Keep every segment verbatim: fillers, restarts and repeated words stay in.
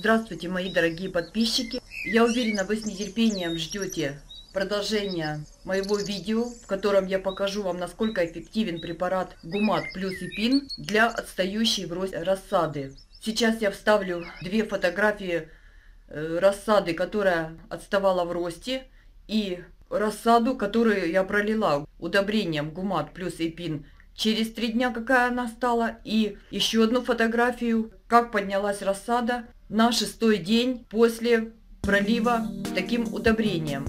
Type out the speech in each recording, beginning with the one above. Здравствуйте, мои дорогие подписчики! Я уверена, вы с нетерпением ждете продолжение моего видео, в котором я покажу вам, насколько эффективен препарат ГУМАТ плюс ЭПИН для отстающей врозь рассады. Сейчас я вставлю две фотографии рассады, которая отставала в росте, и рассаду, которую я пролила удобрением ГУМАТ плюс ЭПИН. Через три дня какая она стала, и еще одну фотографию, как поднялась рассада на шестой день после пролива таким удобрением.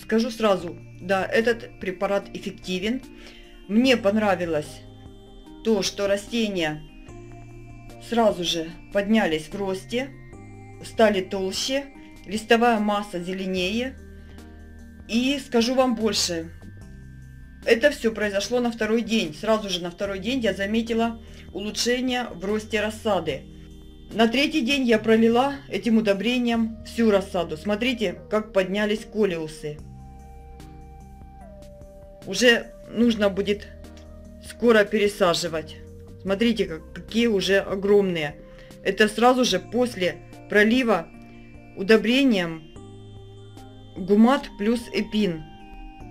Скажу сразу, да, этот препарат эффективен. Мне понравилось то, что растения сразу же поднялись в росте, стали толще, листовая масса зеленее. И скажу вам больше, это все произошло на второй день. Сразу же на второй день я заметила улучшение в росте рассады. На третий день я пролила этим удобрением всю рассаду. Смотрите, как поднялись колеусы. Уже нужно будет скоро пересаживать. Смотрите, как, какие уже огромные. Это сразу же после пролива удобрением ГУМАТ плюс ЭПИН.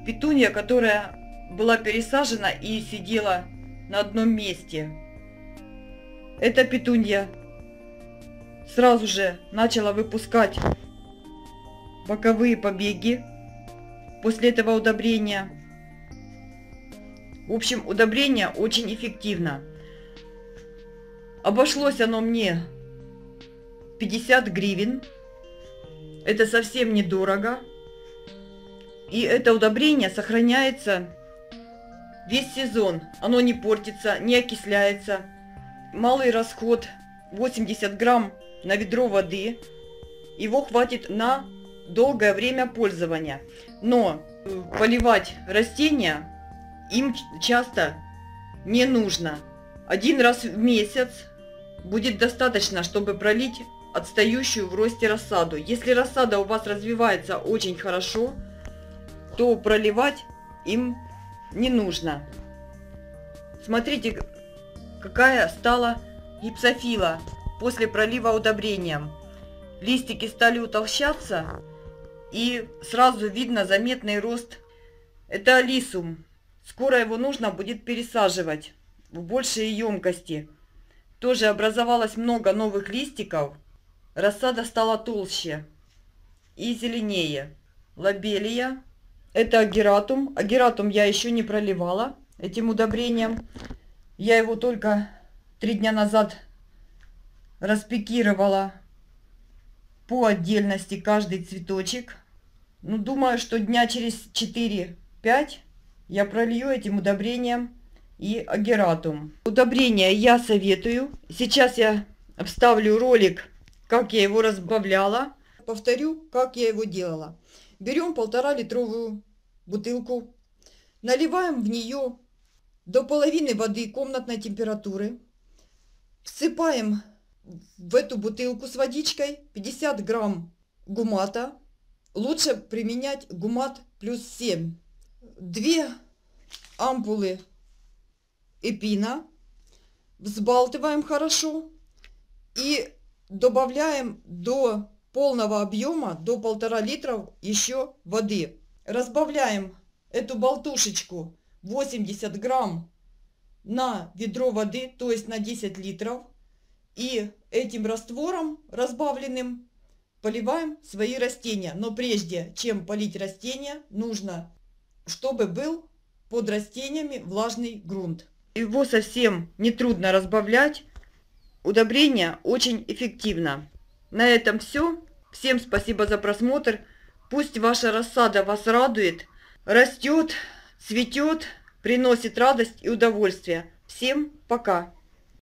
Петуния, которая была пересажена и сидела на одном месте. Эта петунья сразу же начала выпускать боковые побеги после этого удобрения. В общем, удобрение очень эффективно. Обошлось оно мне пятьдесят гривен. Это совсем недорого. И это удобрение сохраняется весь сезон. Оно не портится, не окисляется. Малый расход, восемьдесят грамм на ведро воды. Его хватит на долгое время пользования. Но поливать растения им часто не нужно. Один раз в месяц будет достаточно, чтобы пролить отстающую в росте рассаду. Если рассада у вас развивается очень хорошо, то проливать им не нужно. Смотрите, какая стала гипсофила после пролива удобрением. Листики стали утолщаться, и сразу видно заметный рост. Это алисум. Скоро его нужно будет пересаживать в большие емкости. Тоже образовалось много новых листиков. Рассада стала толще и зеленее. Лобелия. Это агератум. Агератум я еще не проливала этим удобрением. Я его только три дня назад распикировала по отдельности каждый цветочек. Ну, думаю, что дня через четыре-пять... я пролью этим удобрением и агератум. Удобрение я советую. Сейчас я вставлю ролик, как я его разбавляла. Повторю, как я его делала. Берем полтора литровую бутылку. Наливаем в нее до половины воды комнатной температуры. Всыпаем в эту бутылку с водичкой пятьдесят грамм гумата. Лучше применять гумат плюс семь. Две ампулы эпина взбалтываем хорошо и добавляем до полного объема, до полтора литров еще воды. Разбавляем эту болтушечку восемьдесят грамм на ведро воды, то есть на десять литров. И этим раствором разбавленным поливаем свои растения. Но прежде чем полить растения, нужно, чтобы был под растениями влажный грунт. Его совсем нетрудно разбавлять. Удобрение очень эффективно. На этом все. Всем спасибо за просмотр. Пусть ваша рассада вас радует, растет, цветет, приносит радость и удовольствие. Всем пока!